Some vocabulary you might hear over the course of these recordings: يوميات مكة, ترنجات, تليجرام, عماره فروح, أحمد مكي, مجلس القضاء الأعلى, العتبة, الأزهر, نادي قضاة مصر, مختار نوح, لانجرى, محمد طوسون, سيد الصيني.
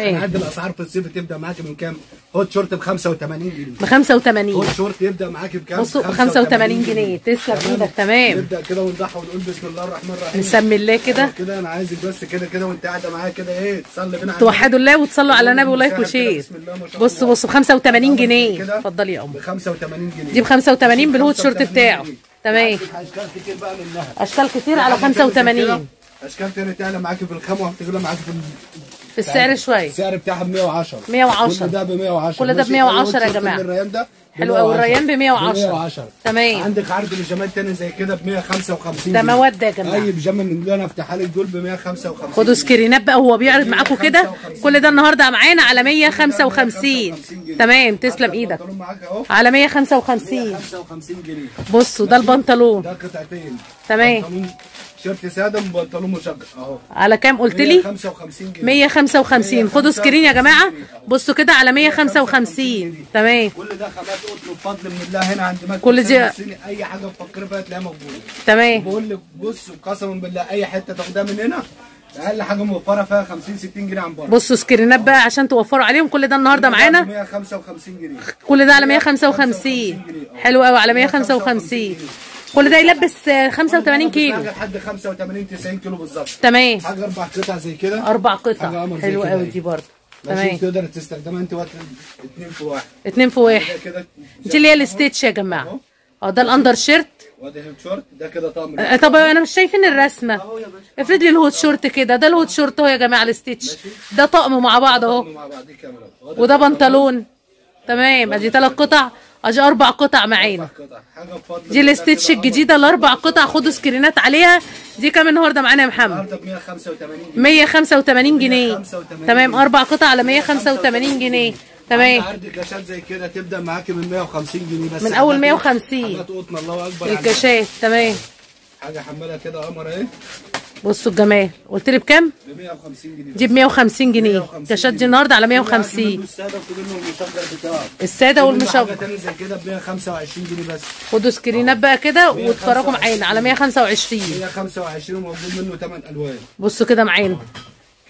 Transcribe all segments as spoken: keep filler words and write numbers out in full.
هنعدل الاسعار في الصيف. بتبدا معاك من كام؟ هوت شورت ب خمسة وتمانين جنيه. ب خمسة وتمانين. هوت شورت يبدا معاك بكام؟ ب خمسة وتمانين جنيه. تسلم ايدك. تمام. نبدا كده ونضحي ونقول بسم الله الرحمن الرحيم. نسمي الله كده. كده انا عايزك بس كده كده وانت قاعده معايا كده ايه تصلي بينا. توحدوا الله وتصلوا على النبي ولايك وشير. بسم الله ما شاء الله. بص بص ب خمسة وتمانين جنيه. اتفضلي يا ام. ب خمسة وتمانين جنيه. دي ب خمسة وتمانين بالهوت شورت بتاعه. تمام. اشكال كتير بقى منها. اشكال كتير على خمسة وتمانين. اشكال تانية تعلى معاكي في الخامة وهتغلى معاكي في في السعر شوية. السعر بتاعها ب مية وعشرة. مية وعشرة. كل ده ب مية وعشرة. كل ده ب مية وعشرة يا جماعة. الريان ده حلو قوي. الريان ب مية وعشرة. تمام. عندك عرض بيجامات تاني زي كده ب مية وخمسة وخمسين. ده مواد يا جماعة. اي بيجامة من اللي انا هفتحها لك دول ب مية وخمسة وخمسين. خدوا سكرينات بقى وهو بيعرض معاكم كده. كل ده النهارده معانا على مية وخمسة وخمسين. تمام. تسلم ايدك. على مية وخمسة وخمسين. مية وخمسة وخمسين جنيه. بصوا ده البنطلون. ده قطعتين. تمام. شورت ساده وبنطلون مشجر اهو. على كام قلت لي؟ مية وخمسة وخمسين جنيه. مية وخمسة وخمسين. خدوا سكرين يا جماعه. بصوا كده على مية وخمسة وخمسين. تمام. كل ده خامات قطن بفضل من الله هنا عند مكة. كل دي اي حاجه تفكر بقى تلاقيها موجوده. تمام. بقول لك بص قسما بالله اي حته تاخدها من هنا اقل حاجه موفره فيها خمسين ستين جنيه عن بره. بصوا سكرينات بقى عشان توفروا عليهم. كل ده النهارده معانا مية وخمسة وخمسين جنيه. كل ده على مية وخمسة وخمسين. حلو قوي. على مية وخمسة وخمسين. كل ده يلبس خمسة وتمانين كيلو لحد خمسة وتمانين تسعين كيلو بالظبط. تمام. حاجه اربع قطع زي كده. اربع قطع حلو قوي دي برضه. تمام. تقدر تستخدمها انت وقت اتنين في واحد. اتنين في واحد دي اللي هي الستيتش يا جماعه. اه ده الاندر شيرت وادي الهوت شورت ده كده طقم. طب انا مش شايفين الرسمه اهو يا باشا. افرد لي الهوت شورت كده. ده الهوت شورت اهو يا جماعه الستيتش. ده طقم مع بعض اهو. وده بنطلون. تمام. ادي ثلاث قطع. اجي اربع قطع معانا. دي الاستيتش الجديده الاربع قطع. خدوا سكرينات عليها. دي كام النهارده معانا يا محمد؟ النهارده ب مية وخمسة وتمانين جنيه. مية وخمسة وتمانين. تمام. اربع قطع على مية وخمسة وتمانين جنيه. تمام. عرض الكاشات زي كده تبدا معاكي من مية وخمسين جنيه بس. من اول مية وخمسين. حاجات قطن الله اكبر. الكاشات. تمام. حاجه حمالها كده قمر اهي. بصوا الجمال. قلت لي بكام؟ ب مية وخمسين جنيه. دي ب مية وخمسين جنيه. الكاشات دي النهارده على مية وخمسين. الساده والمشجر. حاجه تاني زي كده ب مية وخمسة وعشرين جنيه بس. خدوا سكرينات بقى كده واتفرجوا معانا على مية وخمسة وعشرين. مية وخمسة وعشرين موجود منه تمن الوان. بصوا كده معانا.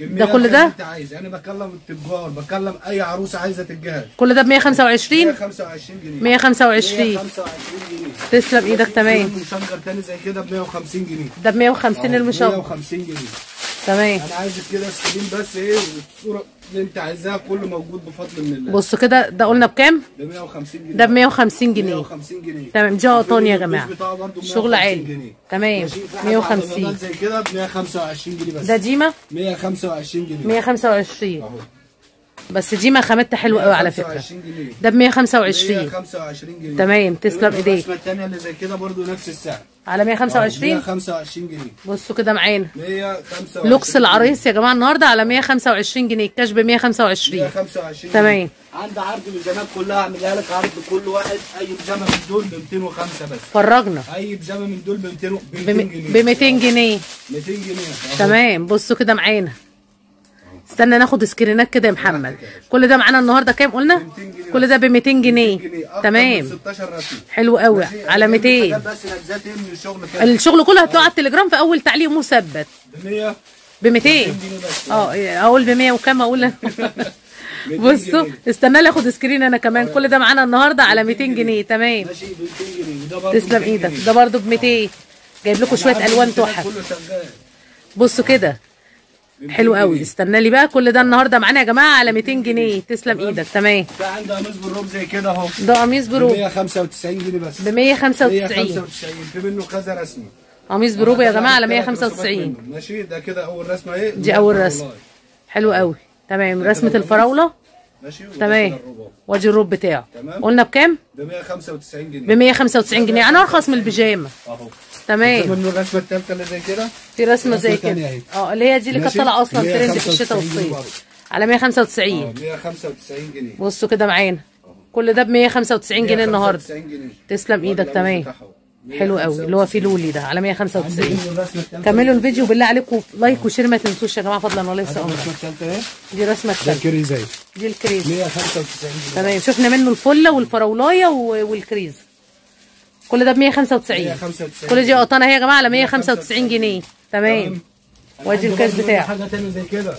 ده كل ده انت عايز. انا بكلم التجار بكلم اي عروسه عايزه تتجهز. كل ده ب مية وخمسة وعشرين. مية وخمسة وعشرين جنيه. مية وخمسة وعشرين. مية وخمسة وعشرين جنيه. تسلم ايدك. تمام. مشجر تاني زي كده ب مية وخمسين جنيه. ده ب مية وخمسين المشجر. مية وخمسين جنيه. تمام. انا عايزك كده سكرين بس ايه والصوره اللي انت عايزاها كله موجود بفضل من الله. بصوا كده ده قلنا بكام؟ ب مية وخمسين جنيه. ده ب مية وخمسين جنيه. مية وخمسين جنيه. تمام. دي قطن يا جماعه. شغل عالي. تمام. مية وخمسين. زي كده ب مية وخمسة وعشرين جنيه بس. ده ديما مية وخمسة وعشرين جنيه. مية وخمسة وعشرين اهو. بس ديما خامتها حلوه قوي على فكره. ده ب مية وخمسة وعشرين. مية وخمسة وعشرين جنيه. تمام. تسلم ايديك. الرسمه الثانيه اللي زي كده برضو نفس السعر. على مية وخمسة وعشرين. مية وخمسة وعشرين جنيه. بصوا كده معانا. مية وخمسة وعشرين. لوكس العريس يا جماعه النهارده على مية وخمسة وعشرين جنيه. الكاش ب مية وخمسة وعشرين. مية وخمسة وعشرين. تمام. عند عرض البيجامات كلها هعملها لك عرض لكل واحد. اي بيجامه من دول ب ميتين وخمسة بس. فرجنا. اي بيجامه من دول ب ميتين جنيه. ميتين جنيه. تمام. بصوا كده معانا. استنى ناخد سكرينات كده يا محمد. كل ده معانا النهارده كام قلنا؟ كل ده ب ميتين جنيه. تمام. حلو قوي. على ميتين. الشغل كله هتلاقوه على التليجرام في اول تعليق مثبت. ب ميتين. اه اقول ب مية وكام اقول. بصوا استنى لي اخد سكرين انا كمان. كل ده معانا النهارده على ميتين جنيه. تمام. تسلم ايدك. ده برده ب ميتين. جايب لكم شويه الوان تحف. بصوا كده حلو قوي. استنى لي بقى. كل ده النهارده معانا يا جماعه على ميتين جنيه. تسلم ايدك. تمام. ده عنده قميص بالروب زي كده اهو. ده قميص بروب ب مية وخمسة وتسعين جنيه بس. ب مية وخمسة وتسعين. في منه كذا رسمه. قميص بروب يا جماعه على مية وخمسة وتسعين. ماشي. ده كده اول رسمه اهي. دي اول رسمه. حلو قوي. تمام. رسمه الفراوله. ماشي. تمام. وادي الروب بتاعه. تمام. قلنا بكام؟ ب مية وخمسة وتسعين جنيه. ب مية وخمسة وتسعين جنيه. انا ارخص من البيجامه اهو. تمام. من الرسمه الثالثه اللي زي كده في رسمه زي كده اه اللي هي دي اللي كانت طالعه اصلا ترند في الشتاء والصيف على مية وخمسة وتسعين. اه مية وخمسة وتسعين جنيه. بصوا كده معانا. كل ده ب مية وخمسة وتسعين جنيه النهارده. تسلم ايدك. تمام. حلو قوي اللي هو فيه لولي ده على مية وخمسة وتسعين. كملوا الفيديو بالله عليكم لايك وشير ما تنسوش يا جماعه فضلا والله لسه. دي رسمه الثالثه اهي. دي الكريز. مية وخمسة وتسعين جنيه. تمام. شفنا منه الفله والفراولايه والكريز. كل ده ب مية وخمسة وتسعين. كل دي قطانه اهي يا جماعه على مية وخمسة وتسعين جنيه. تمام. وادي الكاش بتاعه. حاجه تاني زي كده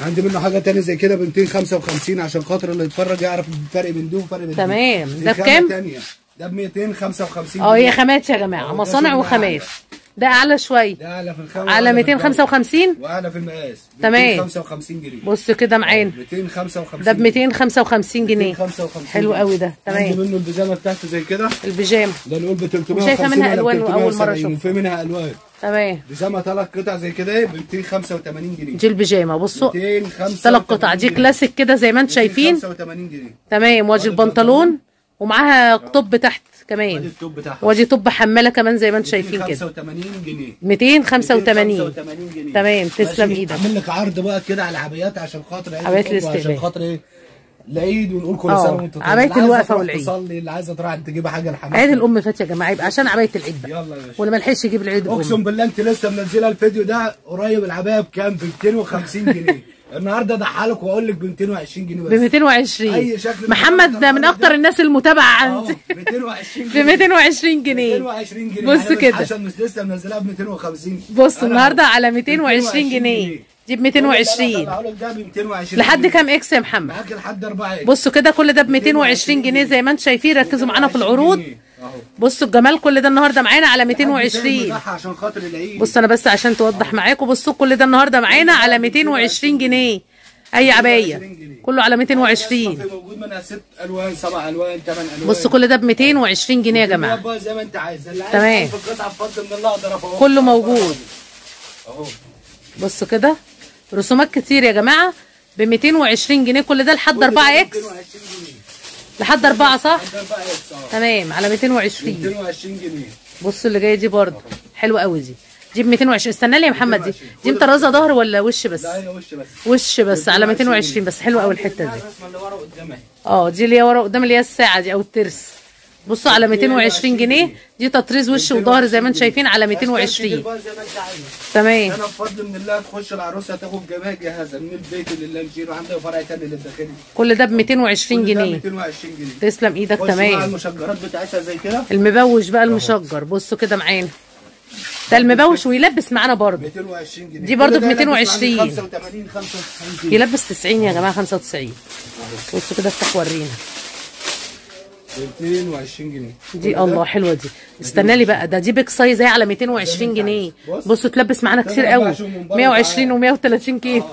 عندي منه حاجه تاني زي كده ب مئتين وخمسة وخمسين عشان خاطر اللي يتفرج يعرف الفرق بين دول وفرق بين دول. تمام. ده بكام؟ ده ب مئتين وخمسة وخمسين. اه هي خامات يا جماعه، مصانع وخامات. ده اعلى شويه، ده اعلى في الخامه على مئتين وخمسة وخمسين واعلى في المقاس. تمام. مئتين وخمسة وخمسين جنيه. بص كده معانا مئتين وخمسة وخمسين. ده ب مئتين وخمسة وخمسين جنيه. مئتين وخمسة وخمسين. حلو قوي ده. تمام. عندي منه البيجامه بتاعته زي كده. البيجامه ده نقول ب ثلاثمئة وخمسين. شايفه منها الوان اول مره اشوفها. وفي منها الوان. تمام. بيجامه ثلاث قطع زي كده ب مئتين وخمسة وثمانين جنيه. دي البيجامه بصوا ثلاث قطع، دي كلاسيك كده زي ما انتم شايفين مئتين وخمسة وثمانين جنيه. تمام. وادي البنطلون ومعاها طب تحت كمان. وادي الطب بتاعها. وادي طب حماله كمان زي ما انتم شايفين كده. مئتين وخمسة وثمانين جنيه. مئتين وخمسة وثمانين جنيه. تمام. تسلم ايدك. اعمل لك عرض بقى كده على عبايات عشان خاطر عيد. عبايات الاستقبال. عشان خاطر ايه؟ العيد ونقول كل سنه وانتم طيبين. عباية الوقفه والعيد. تصلي اللي عايزه تروح تجيب حاجه لحماتها. عيد الام فات يا جماعه، يبقى عشان عباية العيد بقى. يلا يا باشا. واللي ما لحقش يجيب العيد. اقسم بالله انت لسه منزله الفيديو ده قريب، العبايه بكام؟ ب مئتين وخمسين جنيه. النهارده اضحلك واقول لك ب مئتين وعشرين جنيه بس. ب مئتين وعشرين. اي شكل. محمد ده من اكتر الناس المتابعه عندي. مئتين وعشرين جنيه. ب مئتين وعشرين جنيه. مئتين وعشرين جنيه. بص كده. عشان مش لسه منزلها ب مئتين وخمسين. بص النهارده على مئتين وعشرين جنيه. دي ب مئتين وعشرين. لحد كام اكس يا محمد؟ معاك لحد أربعة اكس. بصوا كده كل ده ب مئتين وعشرين جنيه زي ما انتم شايفين. ركزوا معانا في العروض. بصوا الجمال كل ده النهارده معانا على مئتين وعشرين. عشان خاطر العيد. بصوا انا بس عشان توضح معاكم، بصوا كل ده النهارده معانا على مئتين وعشرين جنيه. اي عبايه كله على مئتين وعشرين. موجود منها ست الوان، سبع الوان، ثمان الوان. بصوا كل ده ب مئتين وعشرين جنيه يا جماعه. بقى زي ما انت عايز. تمام. كله موجود. اهو. بصوا كده رسومات كتير يا جماعه ب مئتين وعشرين جنيه. كل ده لحد أربعة اكس. لحد أربعة صح؟ لحد أربعة اكس. اه تمام. على مئتين وعشرين. مئتين وعشرين جنيه. بصوا اللي جايه دي برده حلوه قوي. دي دي ب مئتين وعشرين. استنى لي يا محمد، دي دي مطرزه ظهر ولا وش بس؟ لا هي وش بس. وش بس على مئتين وعشرين بس. حلوه قوي الحته دي. اه دي اللي هي ورا قدام اللي هي الساعه دي او الترس. بصوا على مئتين وعشرين جنيه. دي تطريز وش وظهر زي ما انتم شايفين على مئتين وعشرين. تمام. انا بفضل من الله تخش العروسه تاخد جماعه جاهزه من البيت لله نجير. وعندها فرع تاني للداخلي. كل ده ب مئتين وعشرين جنيه. مئتين وعشرين جنيه. تسلم ايدك. تمام. المشجرات بتاعتها زي كده. المبوش بقى المشجر. بصوا كده معانا. ده المبوش ويلبس معانا برضه. مئتين وعشرين جنيه. دي برضه ب مئتين وعشرين. خمسة وثمانين. خمسة وتسعين. يلبس تسعين يا جماعه. خمسة وتسعين. بصوا كده افتح ورينا. مئتين وعشرين جنيه. دي الله حلوه دي. استنى لي بقى، ده دي بيك سايز اهي على مئتين وعشرين جنيه. بصوا تلبس معانا كتير قوي. مئة وعشرين و130 كيلو.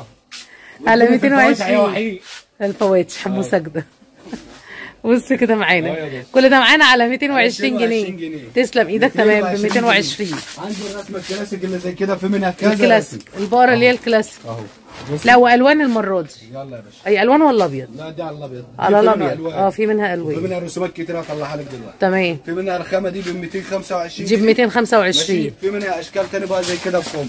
على مئتين وعشرين. الفواتح حموسه كده. بص كده معانا. كل ده معانا على مئتين وعشرين جنيه. تسلم ايدك. تمام. ب مئتين وعشرين. عندي الرسمه الكلاسيك اللي زي كده في منها كذا. الكلاسيك البقره اللي هي الكلاسيك. اهو. لا والوان المره دي. يلا يا باشا. اي الوان ولا ابيض؟ لا دي على الابيض. على الابيض. اه في منها الوان. في منها رسومات كتير هطلعها لك دلوقتي. تمام. في منها الخامه دي ب مئتين وخمسة وعشرين. دي ب مئتين وخمسة وعشرين. في منها اشكال ثانيه بقى زي كده بكم.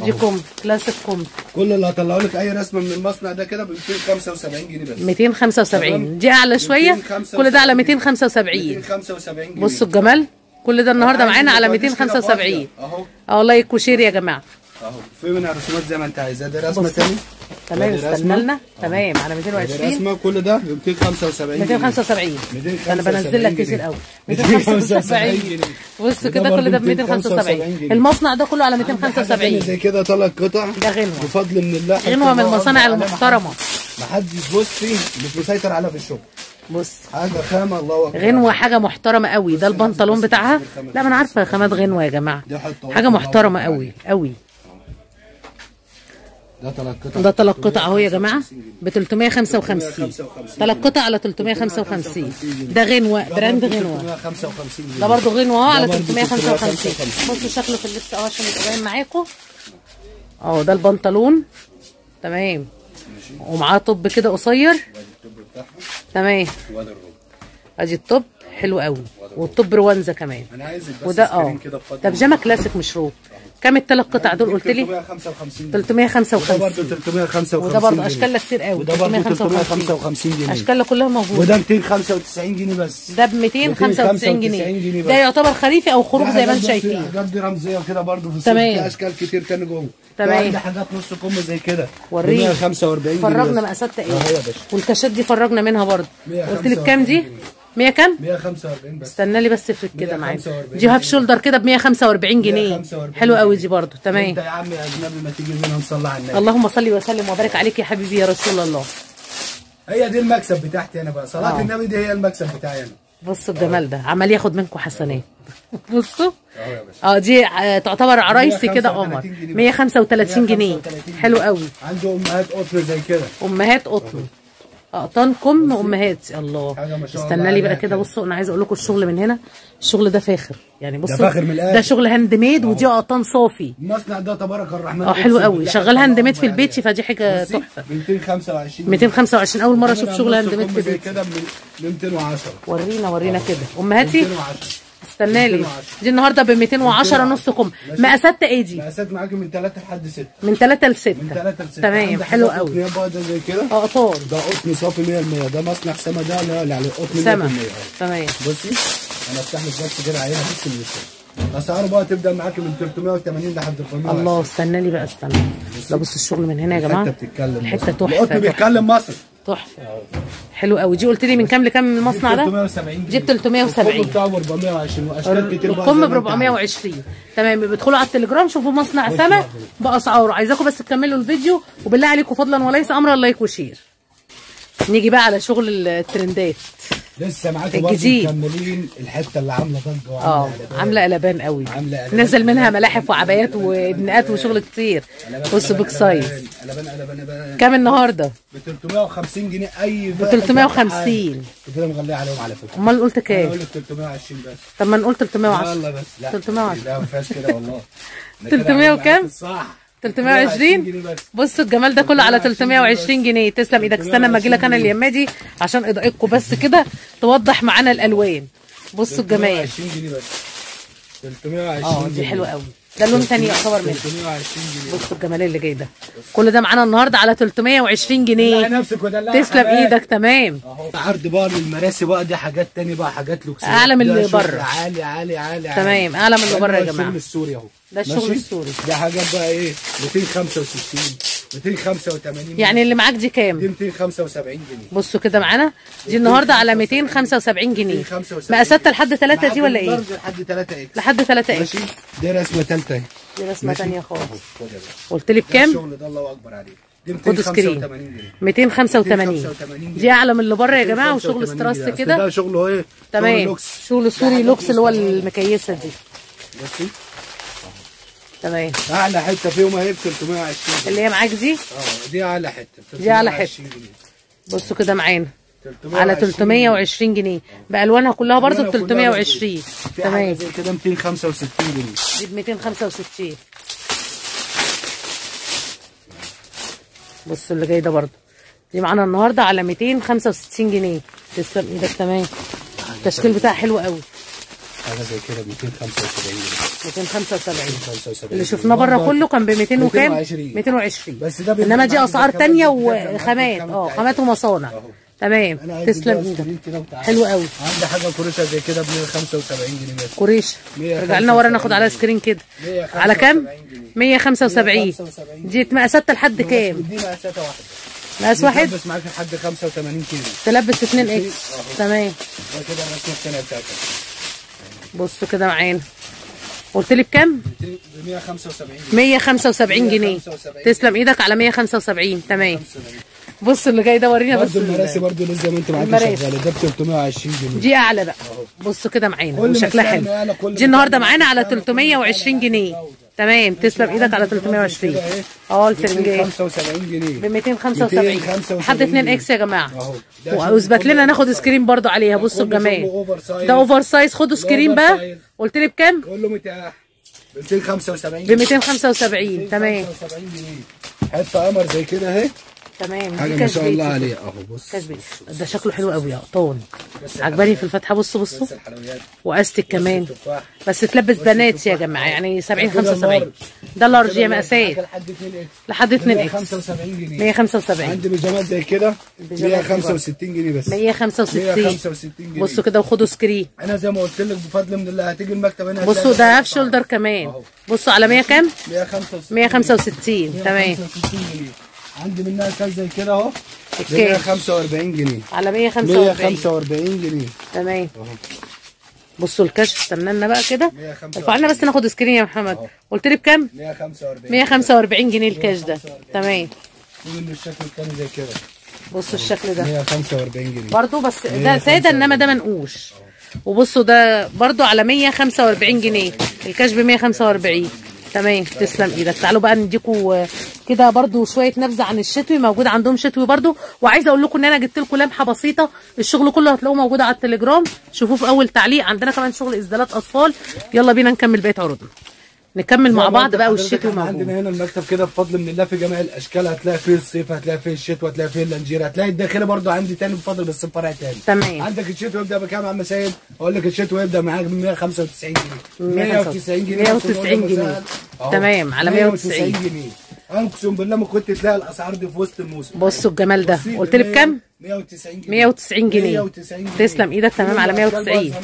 دي كم كلاسيك كم. كل اللي هطلعه لك اي رسمه من المصنع ده كده ب مئتين وخمسة وسبعين جنيه بس. مئتين وخمسة وسبعين. دي اعلى شويه. كل ده على مئتين وخمسة وسبعين. مئتين وخمسة وسبعين جنيه. بصوا الجمال كل ده النهارده معانا على مئتين وخمسة وسبعين. اهو. اه والله كوشير يا جماعه. اهو في منها رسومات زي ما انت عايزها. دي رسمه ثانيه. تمام. استنى لنا. تمام. على مئتين وعشرين. رسمه كل ده ب مئتين وخمسة وسبعين. مئتين وخمسة وسبعين. انا بنزل لك كتير قوي. مئتين وخمسة وسبعين. بصوا كده كل ده ب مئتين وخمسة وسبعين. المصنع ده كله على مئتين وخمسة وسبعين. زي كده ثلاث قطع. ده غنوه بفضل من الله. غنوه من المصانع المحترمه. محدش بصي مش مسيطر عليها في الشغل. بص حاجه خامه الله اكبر. غنوه حاجه محترمه قوي. ده البنطلون بتاعها. لا ما انا عارفه خامات غنوه يا جماعه. حاجه محترمه قوي قوي. ده ثلاث قطع. ده ثلاث قطع اهو يا جماعه ب ثلاثمئة وخمسة وخمسين. ثلاث قطع على ثلاثمئة وخمسة وخمسين. ده غنوه براند غنوه. ده برضه غنوه اهو على ثلاثمئة وخمسة وخمسين. بصوا شكله في اللبس اهو عشان يبقى باين معاكم. اهو ده البنطلون. تمام. ومعاه طب كده قصير. تمام. ادي الطب حلو قوي. والطب روانزه كمان. انا عايز بس وده اه ده بيجامه كلاسيك مش روب. كام الثلاث قطع دول قلت لي؟ ثلاثمئة وخمسة وخمسين. ثلاثمئة وخمسة وخمسين. وده برضه ثلاثمئة وخمسة وخمسين. وده برضه اشكالها كتير قوي. وده برضه ثلاثمئة وخمسة وخمسين جنيه. اشكالها كلها موجوده. وده مئتين وخمسة وتسعين جنيه بس. ده ب مئتين وخمسة وتسعين جنيه. ده يعتبر خريفي او خروف زي ما انتم شايفين. الحاجات دي رمزيه كده برضه في السوق. في اشكال كتير تاني جوه. تمام. عندي حاجات نص كم زي كده. وريني. مئة وخمسة وأربعين جنيه. فرجنا مقاساتها ايه؟ والكاشات دي فرجنا منها برضه. قلت لي بكام دي؟ مية كام؟ مية وخمسة وأربعين بس. استنى لي بس افرق كده معايا. دي هاف شولدر كده ب مية وخمسة وأربعين جنيه. حلو قوي دي برضه تمام. انت يا عمي اجنبي ما تيجي منها نصلي على النبي. اللهم صل وسلم وبارك عليك يا حبيبي يا رسول الله. هي دي المكسب بتاعتي انا بقى، صلاة آه. النبي دي هي المكسب بتاعي انا. بصوا الجمال ده، عمال ياخد منكم حسنات. بصوا. اه يا باشا. اه دي تعتبر عرايسي كده قمر. مية وخمسة وتلاتين جنيه. حلو قوي. عنده امهات قطن زي كده. امهات قطن. اقطانكم امهاتي. الله استنى لي بقى كده. بصوا انا عايزه اقول لكم الشغل من هنا، الشغل ده فاخر يعني. بصوا ده فاخر من الاخر، ده شغل هاند ميد ودي قطان صافي. المصنع ده تبارك الرحمن اه حلو قوي، شغال هاند ميد في البيت، فدي حاجه تحفه. مئتين وخمسة وعشرين مئتين وخمسة وعشرين اول مره اشوف شغل هاند ميد في البيت كده. ب مئتين وعشرة ورينا ورينا كده امهاتي. استنى لي دي النهارده ب مئتين وعشرة نص كم. مقاسات ايدي، مقاسات معاكي من تلاتة لحد ستة من تلاتة لستة تمام. حلو قوي. ده قطن زي كده اه قطار، ده قطن صافي مية بالمية. ده مصنع سما، ده لا لا قطن مية بالمية تمام. بصي انا افتح لك بس كده عينها بس من الشغل. اسعاره بقى تبدا معاكي من تلتمية وتمانين لحد أربعمية. الله استنى لي بقى استنى. ده بص الشغل من هنا يا جماعه، الحته بتتكلم، الحته تحفه، القطن بيتكلم مصري تحفه. حلو قوي. دي قلت لي من كام لكام المصنع ده؟ تلتمية وسبعين. جبت تلتمية وسبعين. القم بتاعه ب أربعمية وعشرين واشكال كتير بقى. القم ب أربعمية وعشرين تمام. ادخلوا على التليجرام شوفوا مصنع سما باسعاره. عايزاكم بس تكملوا الفيديو، وبالله عليكم فضلا وليس امرا لايك وشير. نيجي بقى على شغل الترندات. لسه معاكم برضه مكملين الحته اللي عامله ضجه وعامله قلبان. عامله قلبان قوي، نزل منها ملاحف وعبايات وابنقات وشغل كتير. بصوا بيك سايز قلبان قلبان. كام النهارده؟ ب تلتمية وخمسين جنيه. اي ب تلتمية وخمسين كده مغليه عليهم على فكره. امال قلت كام؟ انا قلت تلتمية وعشرين بس. طب ما نقول تلتمية وعشرة والله بس. لا تلتمية وعشرة لا ما فيهاش كده والله. تلتمية وكام؟ صح تلتمية وعشرين. بصوا الجمال ده كله على تلتمية وعشرين جنيه. تسلم ايدك. استنى اما اجي لك انا اليمه دي عشان اضايقكم بس كده توضح معانا الالوان. بصوا الجمال تلتمية وعشرين جنيه بس. تلتمية وعشرين اه دي حلوه قوي. ده لون ثاني يعتبر منه. تلتمية وعشرين جنيه. بصوا الجمال اللي جاي ده كل ده معانا النهارده على تلتمية وعشرين جنيه. تسلم ايدك تمام. اهو عرض بقى للمراسي بقى، دي حاجات ثانيه بقى، حاجات لوكسيه اعلى من اللي بره. عالي عالي عالي تمام، اعلى من اللي بره يا جماعه. الشغل السوري اهو، ده الشغل السوري. دي حاجات بقى ايه، مئتين وخمسة وستين مئتين وخمسة وتمانين يعني. اللي معاك دي كام؟ دي مئتين وخمسة وسبعين جنيه. بصوا كده معانا دي النهارده على مئتين وخمسة وسبعين جنيه. مقاسات لحد تلاتة دي ولا ايه؟ لحد تلاتة اكس. لحد تلاتة اكس. دي رسمه ثالثه اهي، دي رسمه ثانيه خالص. قلت لي بكام؟ الشغل ده الله اكبر عليك. دي مئتين وخمسة وتمانين جنيه. مئتين وخمسة وتمانين دي اعلى من اللي بره يا جماعه. وشغل استراس كده، ده شغله ايه؟ تمام، شغل سوري لوكس اللي هو المكيسه دي. بصي تمام. اعلى حته فيهم اهي ب تلتمية وعشرين اللي هي معاك دي؟ اه دي اعلى حته دي اعلى حته. بصوا كده معانا على تلتمية وعشرين جنيه بالوانها كلها برضو ب تلتمية وعشرين تمام. زي كده مئتين وخمسة وستين جنيه. دي ب مئتين وخمسة وستين. بصوا اللي جاي ده برضو دي معانا النهارده على مئتين وخمسة وستين جنيه. تسلم ايدك تمام. التشكيل بتاعها حلو قوي. حاجه زي كده ب مئتين وخمسة وسبعين مئتين وخمسة وسبعين اللي شفناه بره كله كان ب مئتين وكام؟ مئتين وعشرين بس. ده انما دي اسعار ثانيه وخامات اه خامات ومصانع تمام. تسلم ايدك. حلو قوي. عندي حاجه كوريشه زي كده ب مئة وخمسة وسبعين جنيه. كوريشه رجع لنا ورا ناخد عليها سكرين كده. على كام؟ مئة وخمسة وسبعين. دي مقاساتها لحد كام؟ دي مقاساتها واحده. مقاس واحد؟ تلبس معاك لحد خمسة وتمانين كيلو. تلبس اتنين اكس تمام. ده كده الرسمه الثانيه بتاعتك. بصوا كده معانا قلت لي بكام؟ ب مئة وخمسة وسبعين جنيه. مئة وخمسة وسبعين جنيه. تسلم ايدك على مئة وخمسة وسبعين تمام. بص اللي جاي ده ورينا بس. المراسي برضه لسه زي ما انت معاكي شغاله. ده ب تلتمية وعشرين جنيه. دي اعلى بقى. بصوا كده معانا وشكلها حلو. دي النهارده معانا على تلتمية وعشرين جنيه تمام. تسلم ايدك على تلتمية وعشرين اه الفرنجيه ب مئتين وخمسة وسبعين جنيه. ب مئتين وخمسة وسبعين حد اتنين اكس يا جماعه. واثبت لنا ناخد سكرين برضو عليها. بصوا الجمال ده اوفر سايز. خدوا سكرين بقى. قلت لي بكام؟ كله متاح ب مئتين وخمسة وسبعين. ب مئتين وخمسة وسبعين تمام. مئتين وخمسة وسبعين جنيه. حته قمر زي كده اهي تمام. حاجه ما شاء الله عليها اهو. بص ده شكله حلو قوي يا قطان. عجباني في الفتحه. بصوا بصوا واستك كمان بس تلبس بنات يا جماعه يعني سبعين خمسة وسبعين. ده لارج يا مقاسات لحد اتنين اكس. مئة وخمسة وسبعين جنيه. مئة وخمسة وسبعين. عندي بيجامات زي كده مئة وخمسة وستين جنيه بس. مئة وخمسة وستين جنيه. بصوا كده وخدوا سكرين. انا زي ما قلت لك بفضل من الله هتيجي المكتب هنا. بصوا ده هاف شولدر كمان. بصوا على مية كام؟ مئة وخمسة وستين تمام. عندي منها كاس زي كده اهو مية وخمسة وأربعين جنيه على مية وخمسة وأربعين مية وخمسة وأربعين جنيه. تمام. بصوا الكشف، استنانا بقى كده، رفعنا بس ناخد سكرين يا محمد. قلت لي بكام؟ مية وخمسة وأربعين مية وخمسة وأربعين جنيه الكاش ده. تمام. خدوا منه الشكل الثاني زي كده. بصوا الشكل ده مية وخمسة وأربعين جنيه برضه، بس ده ساده انما ده منقوش. وبصوا ده برضه على مية وخمسة وأربعين جنيه الكاش ب مية وخمسة وأربعين. تمام، تسلم ايدك. تعالوا بقى نديكوا كده برضو شويه نبذه عن الشتوي، موجود عندهم شتوي برضو. وعايزه اقول لكم ان انا جبت لكم لمحه بسيطه، الشغل كله هتلاقوه موجود على التليجرام، شوفوه في اول تعليق. عندنا كمان شغل اسدالات اطفال. يلا بينا نكمل بقيه عروضنا، نكمل مع بعض بقى. والشتوي موجود عندنا هنا المكتب كده بفضل من الله في جميع الاشكال، هتلاقي فيه الصيف، هتلاقي فيه الشتوي، هتلاقي فيه اللانجير، هتلاقي الداخلي برضو عندي تاني بفضل بس فرع تاني. تمام. عندك الشتوي يبدا بكام يا عم سيد؟ اقول لك الشتوي يبدا معاك ب مية وخمسة وتسعين جنيه مية وتسعين جنيه مية وتسعين جنيه. تمام، على مية وتسعين جنيه. اقسم بالله ما كنت تلاقي الاسعار دي في وسط الموسم. بصوا الجمال ده، قلت لي بكام؟ مية وتسعين جنيه مية وتسعين جنيه. تسلم ايدك. تمام، على مية وتسعين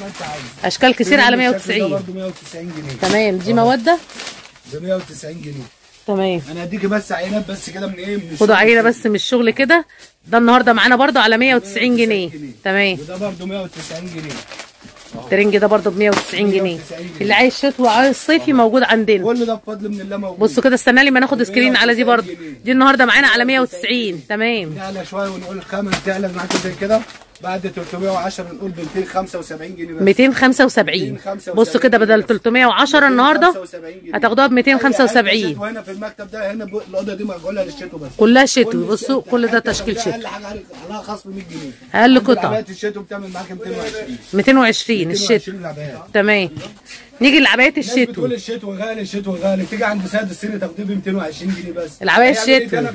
اشكال كتير على مية وتسعين برضه مية وتسعين جنيه. تمام، دي مودة ب مية وتسعين جنيه. تمام، انا هديكي بس عينات بس كده من ايه، من خدوا عينه بس من الشغل كده. ده النهارده معانا برضه على مية وتسعين جنيه. تمام، وده برضه مية وتسعين جنيه. الترنج ده برضه ب مية وتسعين جنيه. اللي عايز شتوي وعايز صيفي موجود عندنا، كل ده بفضل من الله موجود. بصوا كده، استنى لي ما ناخد سكرين على دي برضه. دي النهارده معانا على مية وتسعين. تمام، تعلى شويه ونقول الخامه تعلى معاكم زي كده، بعد تلتمية وعشرة نقول ب ميتين وخمسة وسبعين جنيه بس. ميتين وخمسة وسبعين. بصوا كده، بدل تلتمية وعشرة النهارده هتاخدوها ب ميتين وخمسة وسبعين. وهنا في المكتب ده هنا الاوضه دي معقولها للشتوي بس، كلها شتوي. بصوا كل ده تشكيل شتوي. اقل حاجه عليها خصم مية جنيه، اقل قطعه. عبايات الشتوي بتعمل معاك ميتين وعشرين ميتين وعشرين الشتوي. تمام، نيجي لعبايات الشتوي. بتقول الشتوي غالي، الشتوي غالي، تيجي عند سيد السن تاخديه ب ميتين وعشرين جنيه بس. العبايات الشتوي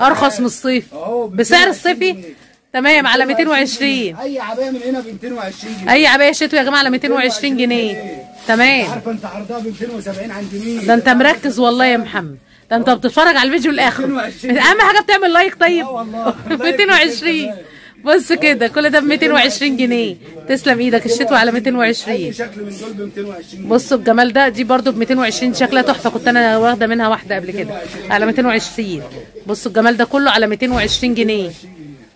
ارخص من الصيف بسعر الصيفي. تمام، على ميتين وعشرين. اي عبايه من هنا ب ميتين وعشرين جنيه. اي عبايه شتوي يا جماعه على ميتين وعشرين جنيه. تمام، عارفه انت عرضها ب ميتين وسبعين عند مين؟ ده انت مركز والله يا محمد، ده انت بتتفرج على الفيديو للاخر. اهم حاجه بتعمل لايك. طيب والله ميتين وعشرين. بص كده، كل ده ب ميتين وعشرين جنيه. تسلم ايدك. الشتوي على ميتين وعشرين. شكل من دول ب ميتين وعشرين. بصوا الجمال ده، دي برده ب ميتين وعشرين، شكلها تحفه. كنت انا واخده منها واحده قبل كده على ميتين وعشرين. بصوا الجمال ده كله على ميتين وعشرين جنيه.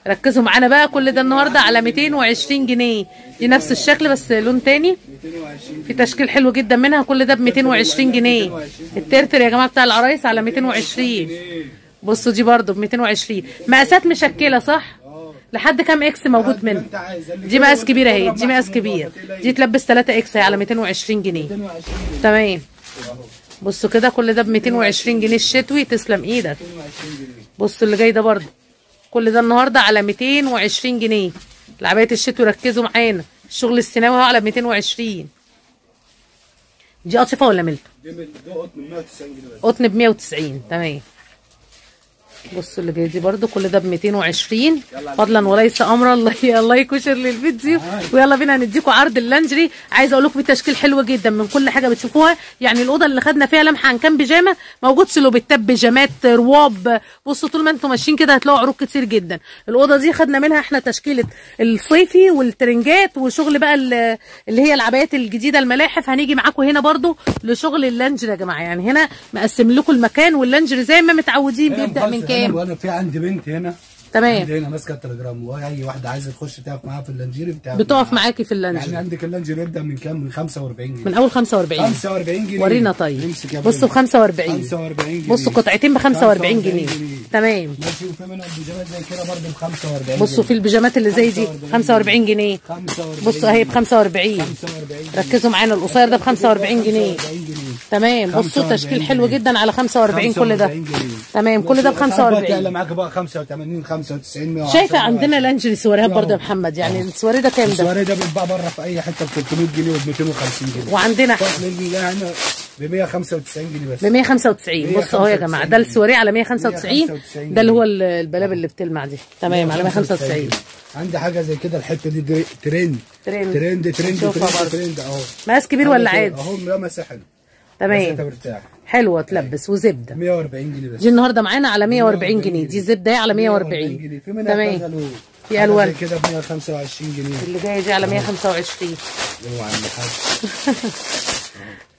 ركزوا معانا بقى، كل ده النهارده على ميتين وعشرين جنيه. دي نفس الشكل بس لون تاني، في تشكيل حلو جدا منها. كل ده ب ميتين وعشرين جنيه. الترتر يا جماعه بتاع العرايس على ميتين وعشرين. بصوا دي برده ب ميتين وعشرين. مقاسات مشكله صح؟ لحد كام اكس موجود منه؟ دي مقاس كبير اهي، دي مقاس كبير، دي تلبس تلاتة اكس اهي على ميتين وعشرين جنيه. تمام، بصوا كده كل ده ب ميتين وعشرين جنيه الشتوي. تسلم ايدك. بصوا اللي جاي ده برده، كل ده النهارده على ميتين وعشرين جنيه. العباية الشتوي ركزوا معانا، الشغل السيناوي اهو على ميتين وعشرين. دي قطفه ولا ملته؟ دي قطن ب مية وتسعين جنيه بس. قطن ب مية وتسعين. تمام، بصوا اللي جاي دي برده كل ده ب ميتين وعشرين. فضلا وليس امرا. الله الله يكشر للفيديو. ويلا بينا نديكوا عرض اللانجري. عايزه اقول لكم في تشكيل حلو جدا من كل حاجه بتشوفوها. يعني الاوضه اللي خدنا فيها لمحه عن كام بيجامه، موجود سلوبيتات، بيجامات، رواب. بصوا طول ما انتم ماشيين كده هتلاقوا عروض كتير جدا. الاوضه دي خدنا منها احنا تشكيله الصيفي والترنجات وشغل بقى اللي هي العبايات الجديده الملاحف. هنيجي معاكم هنا برده لشغل اللانجري يا جماعه. يعني هنا مقسم لكم المكان، واللانجري زي ما متعودين بيبدا من كام. وانا في عندي بنت هنا. تمام، عندي هنا ماسكه التليجرام، واي واحده عايزه تخش تقف معاها في اللانجيري بتاعها بتقف معاكي في اللانجيري. يعني عندك اللانجيري يبدا من كام؟ من خمسة وأربعين جنيه، من اول خمسة وأربعين خمسة وأربعين جنيه. ورينا طيب. بصوا ب خمسة وأربعين خمسة وأربعين جنيه. بصوا قطعتين ب خمسة وأربعين جنيه. تمام، ماشي. وفي منهم البيجامات زي كده برده ب خمسة وأربعين. بصوا في البيجامات اللي زي دي خمسة وأربعين جنيه. بصوا اهي ب خمسة وأربعين. ركزوا معانا، القصير ده ب خمسة وأربعين جنيه. تمام، بصوا تشكيل حلو جدا على خمسة وأربعين. كل ده تمام، كل ده ب خمسة وأربعين. تعالى معاك بقى خمسة وتمانين خمسة وتسعين. شايفه عندنا لانجري سواريهات برده يا محمد. يعني السواري ده كام؟ ده السواري ده بيتباع بره في اي حته ب تلتمية جنيه وب ميتين وخمسين جنيه، وعندنا احنا ب مية وخمسة وتسعين جنيه بس. ب مية وخمسة وتسعين. بصوا اهو يا جماعه، ده السواري على مية وخمسة وتسعين، ده اللي هو البلاب اللي بتلمع دي. تمام، على مية وخمسة وتسعين. عندي حاجه زي كده، الحته دي ترند ترند ترند ترند ترند اهو. مقاس كبير ولا عادي؟ اهو مقاس حلو. تمام، حلوه تلبس وزبده. مية وأربعين جنيه بس. دي النهارده معانا على مية وأربعين جنيه. دي الزبده هي على مية وأربعين جنيه. في منها كذا لون، في الوان كده ب مية وخمسة وعشرين جنيه. اللي جايه دي على مية وخمسة وعشرين. اوعى يا عم الحاج.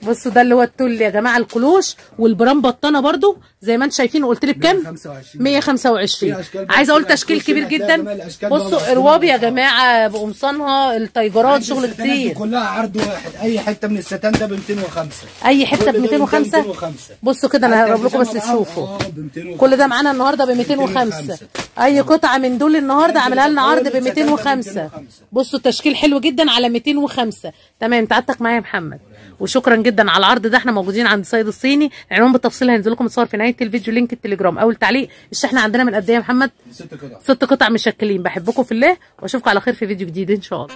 بصوا ده اللي هو التول يا جماعه، الكلوش والبرام بطانه برده زي ما انتم شايفين. قلت لي بكام؟ مية وخمسة وعشرين. مية وخمسة وعشرين. عايزه اقول تشكيل كبير جدا. بصوا الرواب يا جماعه بقمصانها، التايجرات، شغل كتير كلها عرض واحد. اي حته من الستان ده ب مئتين وخمسة. اي حته ب مئتين وخمسة. بصوا كده انا هقرب لكم بس تشوفوا كل ده معانا النهارده ب مئتين وخمسة. اي قطعه من دول النهارده عاملها لنا عرض ب مئتين وخمسة. بصوا التشكيل حلو جدا على مئتين وخمسة. تمام، تعبتك معايا يا محمد، وشكرا جدا على العرض ده. احنا موجودين عند سيد الصيني، عنوان بالتفصيل هينزل لكم صور في نهايه الفيديو، لينك التليجرام. اول تعليق، الشحن عندنا من قد ايه يا محمد؟ ست قطع. ست قطع مشكلين. بحبكم في الله، واشوفكم على خير في فيديو جديد ان شاء الله.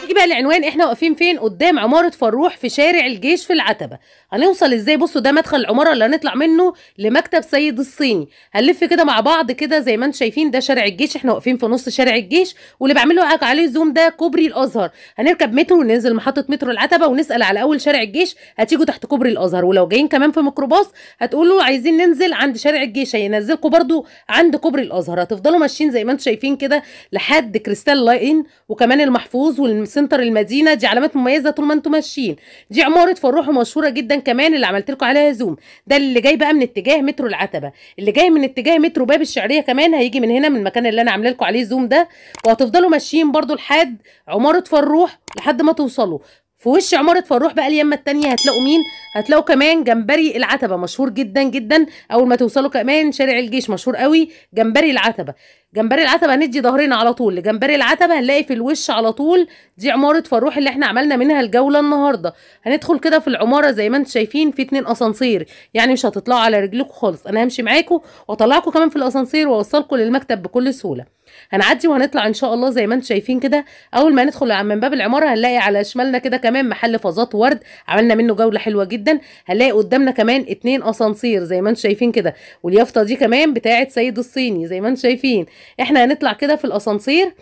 نيجي بقى العنوان، احنا واقفين فين؟ قدام عماره فروح في شارع الجيش في العتبه. هنوصل ازاي؟ بصوا ده مدخل العماره اللي هنطلع منه لمكتب سيد الصيني. هنلف كده مع بعض كده زي ما انتم شايفين، ده شارع الجيش، احنا واقفين في نص شارع الجيش، واللي بعمل له عليه زوم ده كوبري الازهر. هنركب مترو وننزل محطه مترو العتبه، ونسال على اول شارع الجيش هتيجوا تحت كوبري الازهر. ولو جايين كمان في ميكروباص هتقولوا له عايزين ننزل عند شارع الجيش، هينزلكم برده عند كوبري الازهر. هتفضلوا ماشيين زي ما انتم شايفين كده لحد كريستال لاين، وكمان المحفوظ سنتر المدينه، دي علامات مميزه طول ما انتم ماشيين. دي عماره فروح مشهوره جدا كمان اللي عملت لكم عليها زوم. ده اللي جاي بقى من اتجاه مترو العتبه، اللي جاي من اتجاه مترو باب الشعريه كمان هيجي من هنا، من المكان اللي انا عامله لكم عليه زوم ده. وهتفضلوا ماشيين برده لحد عماره فروح لحد ما توصلوا. في وش عماره فروح بقى اليمه الثانيه هتلاقوا مين؟ هتلاقوا كمان جمبري العتبه مشهور جدا جدا. اول ما توصلوا كمان شارع الجيش مشهور قوي جمبري العتبه. جمبري العتبه هندي ظهرنا على طول لجمبري العتبه، هنلاقي في الوش على طول دي عماره فروح اللي احنا عملنا منها الجوله النهارده. هندخل كده في العماره زي ما انتم شايفين، في اتنين اسانسير، يعني مش هتطلعوا على رجلكم خالص، انا همشي معاكم واطلعكم كمان في الاسانسير واوصلكم للمكتب بكل سهوله. هنعدي وهنطلع ان شاء الله زي ما انتم شايفين كده. اول ما ندخل من باب العماره هنلاقي على شمالنا كده كمان محل فازات ورد عملنا منه جوله حلوه جدا. هنلاقي قدامنا كمان اتنين اسانسير زي ما انتم شايفين كده، واليافطه دي كمان بتاعه سيد الصيني زي ما انتم شايفين. احنا هنطلع كده في الاسانسير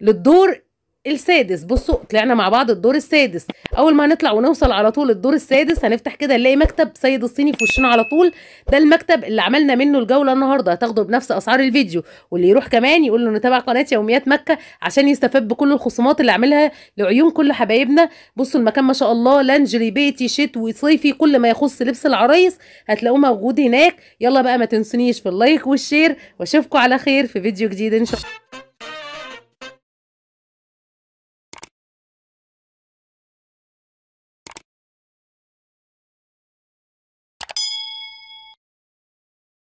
للدور السادس. بصوا طلعنا مع بعض الدور السادس. اول ما هنطلع ونوصل على طول الدور السادس هنفتح كده نلاقي مكتب سيد الصيني في وشنا على طول. ده المكتب اللي عملنا منه الجوله النهارده، هتاخده بنفس اسعار الفيديو، واللي يروح كمان يقول له انه تابع قناه يوميات مكه عشان يستفاد بكل الخصومات اللي عاملها لعيون كل حبايبنا. بصوا المكان ما شاء الله لانجري بيتي شت وصيفي، كل ما يخص لبس العرايس هتلاقوه موجود هناك. يلا بقى ما تنسونيش في اللايك والشير، واشوفكم على خير في فيديو جديد ان شاء الله.